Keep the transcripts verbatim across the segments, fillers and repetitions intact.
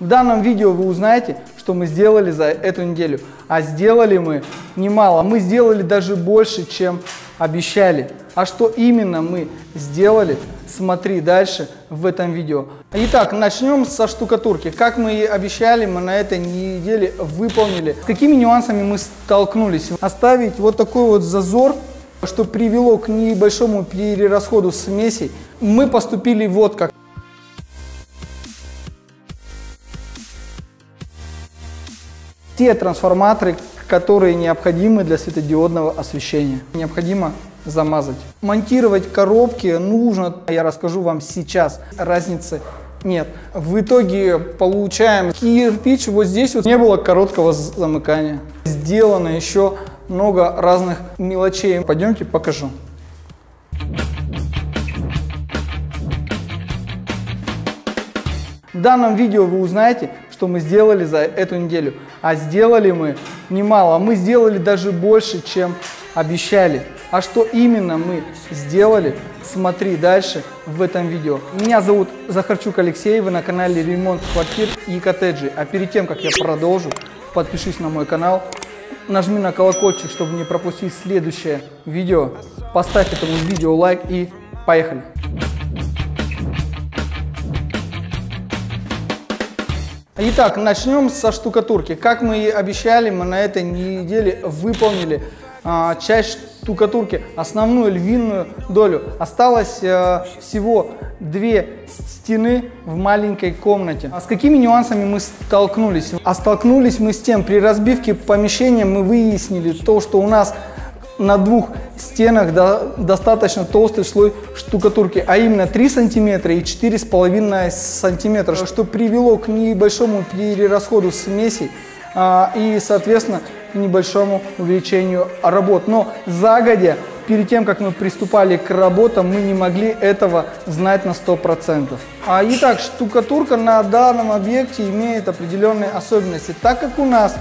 В данном видео вы узнаете, что мы сделали за эту неделю. А сделали мы немало. Мы сделали даже больше, чем обещали. А что именно мы сделали, смотри дальше в этом видео. Итак, начнем со штукатурки. Как мы и обещали, мы на этой неделе выполнили. С какими нюансами мы столкнулись? Оставить вот такой вот зазор, что привело к небольшому перерасходу смесей. Мы поступили вот как. Те трансформаторы, которые необходимы для светодиодного освещения, необходимо замазать. Монтировать коробки нужно, я расскажу вам сейчас, разницы нет. В итоге получаем кирпич, вот здесь вот не было короткого замыкания. Сделано еще много разных мелочей. Пойдемте покажу. В данном видео вы узнаете, что мы сделали за эту неделю. А сделали мы немало. Мы сделали даже больше, чем обещали. А что именно мы сделали, смотри дальше в этом видео. Меня зовут Захарчук Алексей, вы на канале Ремонт квартир и коттеджей. А перед тем, как я продолжу, подпишись на мой канал, нажми на колокольчик, чтобы не пропустить следующее видео. Поставь этому видео лайк и поехали. Итак, начнем со штукатурки. Как мы и обещали, мы на этой неделе выполнили а, часть штукатурки, основную львиную долю. Осталось а, всего две стены в маленькой комнате. А с какими нюансами мы столкнулись? А столкнулись мы с тем, при разбивке помещения мы выяснили то, что у нас на двух стенах до, достаточно толстый слой штукатурки, а именно три сантиметра и четыре с половиной сантиметра, что привело к небольшому перерасходу смесей а, и, соответственно, к небольшому увеличению работ. Но загодя, перед тем, как мы приступали к работам, мы не могли этого знать на сто процентов. А, итак, штукатурка на данном объекте имеет определенные особенности, так как у нас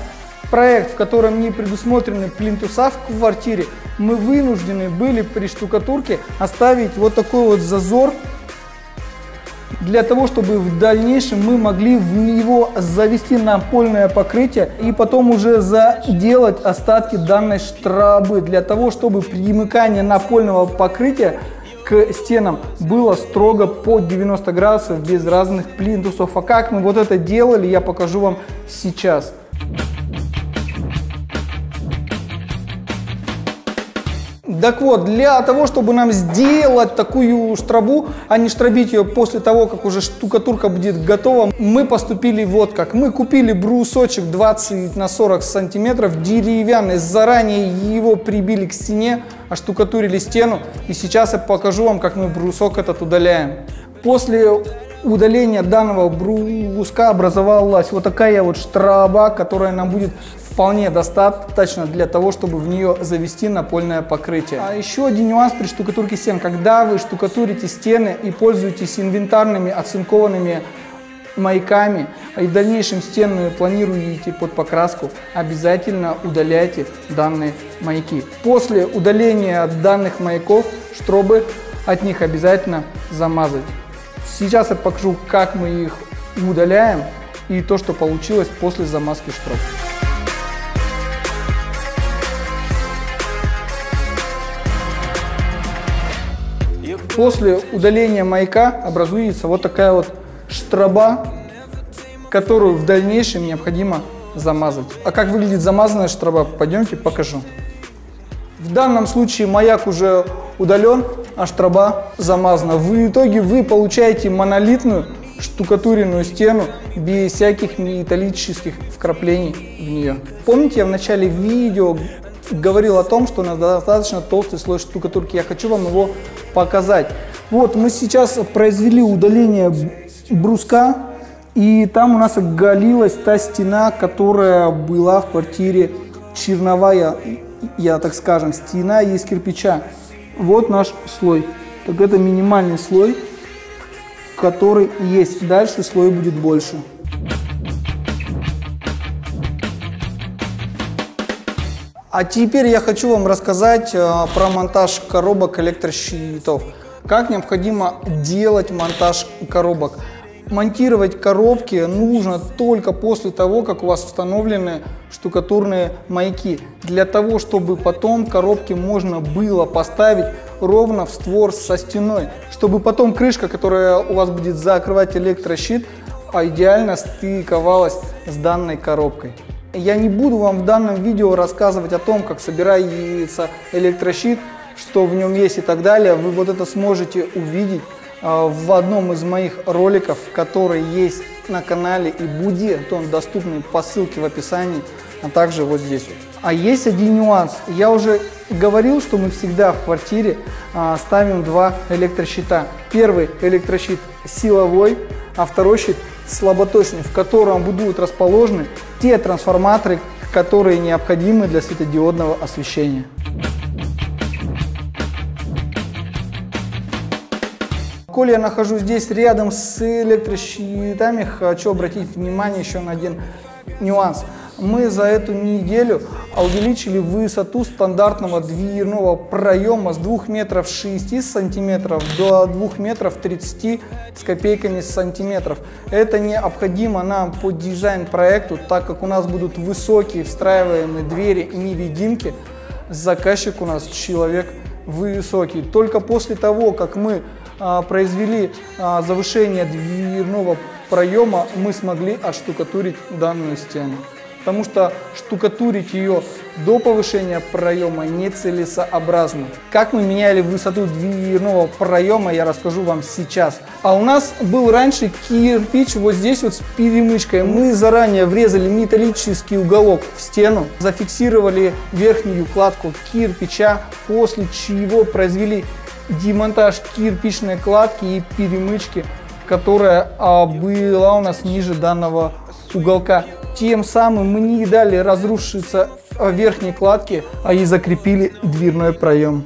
проект, в котором не предусмотрены плинтуса в квартире, мы вынуждены были при штукатурке оставить вот такой вот зазор, для того, чтобы в дальнейшем мы могли в него завести напольное покрытие и потом уже заделать остатки данной штробы, для того, чтобы примыкание напольного покрытия к стенам было строго под девяносто градусов без разных плинтусов. А как мы вот это делали, я покажу вам сейчас. Так вот, для того, чтобы нам сделать такую штрабу, а не штробить ее после того, как уже штукатурка будет готова, мы поступили вот как. Мы купили брусочек двадцать на сорок сантиметров, деревянный, заранее его прибили к стене, оштукатурили стену. И сейчас я покажу вам, как мы брусок этот удаляем. После удаления данного бруска образовалась вот такая вот штраба, которая нам будет вполне достаточно для того, чтобы в нее завести напольное покрытие. А еще один нюанс при штукатурке стен. Когда вы штукатурите стены и пользуетесь инвентарными оцинкованными маяками, и в дальнейшем стены планируете под покраску, обязательно удаляйте данные маяки. После удаления данных маяков, штробы от них обязательно замазать. Сейчас я покажу, как мы их удаляем и то, что получилось после замазки штроб. После удаления маяка образуется вот такая вот штроба, которую в дальнейшем необходимо замазать. А как выглядит замазанная штроба, пойдемте покажу. В данном случае маяк уже удален, а штроба замазана. В итоге вы получаете монолитную штукатуренную стену без всяких металлических вкраплений в нее. Помните, я в начале видео говорил о том, что у нас достаточно толстый слой штукатурки. Я хочу вам его показать. Вот мы сейчас произвели удаление бруска, и там у нас оголилась та стена, которая была в квартире черновая, я так скажем, стена из кирпича. Вот наш слой. Так это минимальный слой, который есть. Дальше слой будет больше. А теперь я хочу вам рассказать про монтаж коробок электрощитов. Как необходимо делать монтаж коробок. Монтировать коробки нужно только после того, как у вас установлены штукатурные маяки, для того, чтобы потом коробки можно было поставить ровно в створ со стеной, чтобы потом крышка, которая у вас будет закрывать электрощит, идеально стыковалась с данной коробкой. Я не буду вам в данном видео рассказывать о том, как собирается электрощит, что в нем есть и так далее. Вы вот это сможете увидеть в одном из моих роликов, который есть на канале и будет он доступный по ссылке в описании, а также вот здесь. А есть один нюанс. Я уже говорил, что мы всегда в квартире ставим два электрощита. Первый электрощит силовой, а второй щит слаботочный, в котором будут расположены те трансформаторы, которые необходимы для светодиодного освещения. Коли я нахожусь здесь рядом с электрощитами, хочу обратить внимание еще на один нюанс. Мы за эту неделю увеличили высоту стандартного дверного проема с двух метров шести сантиметров до двух метров тридцати с копейками сантиметров. Это необходимо нам по дизайн-проекту, так как у нас будут высокие встраиваемые двери невидимки. Заказчик у нас человек высокий. Только после того, как мы а, произвели а, завышение дверного проема, мы смогли отштукатурить данную стену. Потому что штукатурить ее до повышения проема нецелесообразно. Как мы меняли высоту дверного проема, я расскажу вам сейчас. А у нас был раньше кирпич вот здесь вот с перемычкой. Мы заранее врезали металлический уголок в стену, зафиксировали верхнюю кладку кирпича, после чего произвели демонтаж кирпичной кладки и перемычки, которая а, была у нас ниже данного уголка. Тем самым мы не дали разрушиться верхней кладке, а и закрепили дверной проем.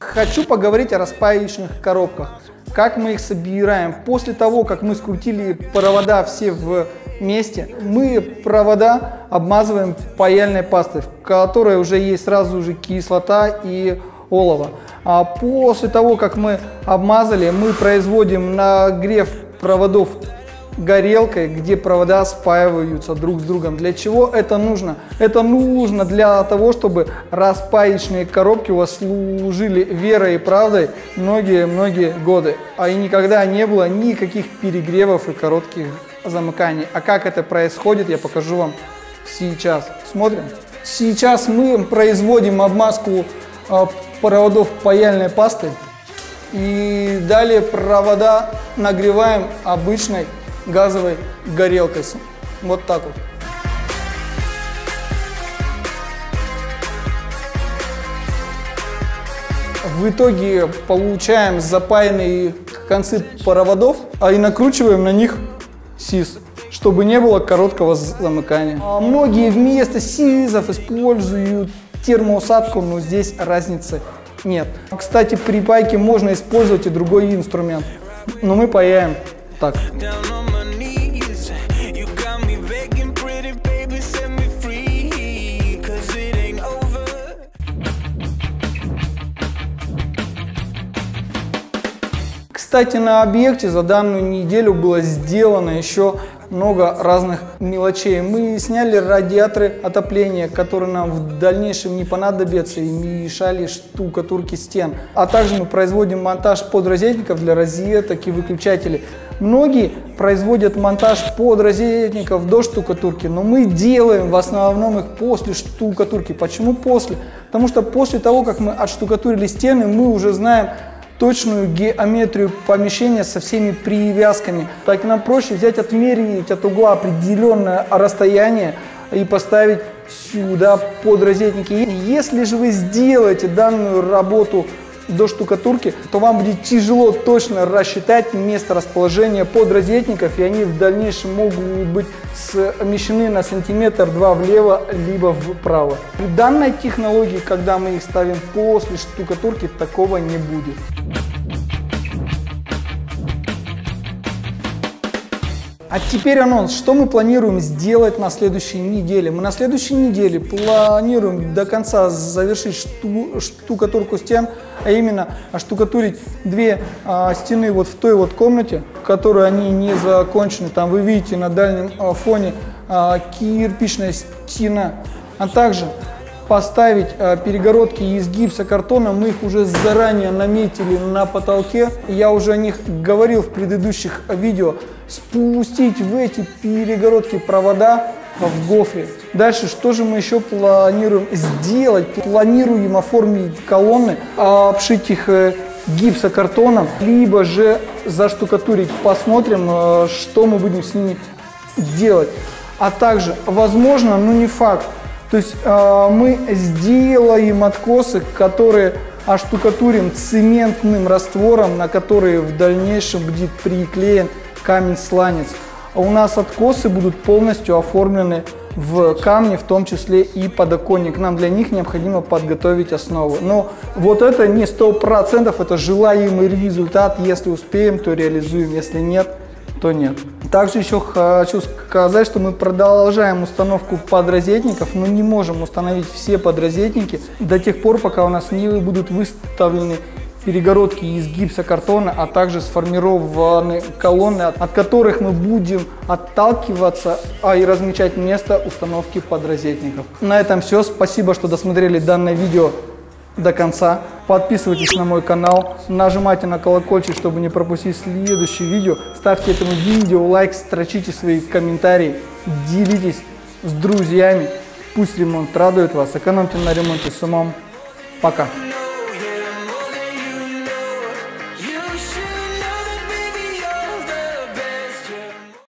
Хочу поговорить о распаечных коробках. Как мы их собираем? После того, как мы скрутили провода все вместе, мы провода обмазываем паяльной пастой, в которой уже есть сразу же кислота и олово. А после того, как мы обмазали, мы производим нагрев проводов горелкой, где провода спаиваются друг с другом. Для чего это нужно? Это нужно для того, чтобы распаечные коробки у вас служили верой и правдой многие-многие годы. А и никогда не было никаких перегревов и коротких замыканий. А как это происходит, я покажу вам сейчас. Смотрим. Сейчас мы производим обмазку проводов паяльной пастой и далее провода нагреваем обычной газовой горелкой. Вот так вот. В итоге получаем запаянные концы проводов, а и накручиваем на них сис, чтобы не было короткого замыкания. А многие вместо сизов используют термоусадку, но здесь разницы нет. Кстати, при пайке можно использовать и другой инструмент, но мы паяем так. Кстати, на объекте за данную неделю было сделано еще много разных мелочей. Мы сняли радиаторы отопления, которые нам в дальнейшем не понадобятся и мешали штукатурке стен. А также мы производим монтаж подрозетников для розеток и выключателей. Многие производят монтаж подрозетников до штукатурки, но мы делаем в основном их после штукатурки. Почему после? Потому что после того, как мы отштукатурили стены, мы уже знаем точную геометрию помещения со всеми привязками. Так нам проще взять, отмерить от угла определенное расстояние и поставить сюда подрозетники. Если же вы сделаете данную работу до штукатурки, то вам будет тяжело точно рассчитать место расположения подрозетников, и они в дальнейшем могут быть смещены на сантиметр-два влево либо вправо. При данной технологии, когда мы их ставим после штукатурки, такого не будет. А теперь анонс, что мы планируем сделать на следующей неделе. Мы на следующей неделе планируем до конца завершить шту, штукатурку стен, а именно оштукатурить две а, стены вот в той вот комнате, в которой они не закончены. Там вы видите на дальнем а, фоне а, кирпичная стена, а также поставить а, перегородки из гипсокартона. Мы их уже заранее наметили на потолке. Я уже о них говорил в предыдущих видео. Спустить в эти перегородки провода в гофре. Дальше, что же мы еще планируем сделать? Планируем оформить колонны, обшить их гипсокартоном, либо же заштукатурить. Посмотрим, что мы будем с ними делать. А также, возможно, но не факт, то есть мы сделаем откосы, которые оштукатурим цементным раствором, на которые в дальнейшем будет приклеен камень-сланец. А у нас откосы будут полностью оформлены в камне, в том числе и подоконник. Нам для них необходимо подготовить основу. Но вот это не сто процентов, это желаемый результат. Если успеем, то реализуем, если нет, то нет. Также еще хочу сказать, что мы продолжаем установку подрозетников, но не можем установить все подрозетники до тех пор, пока у нас не будут выставлены перегородки из гипсокартона, а также сформированы колонны, от которых мы будем отталкиваться а и размечать место установки подрозетников. На этом все. Спасибо, что досмотрели данное видео до конца. Подписывайтесь на мой канал, нажимайте на колокольчик, чтобы не пропустить следующее видео. Ставьте этому видео лайк, строчите свои комментарии, делитесь с друзьями. Пусть ремонт радует вас, экономьте на ремонте с умом. Пока!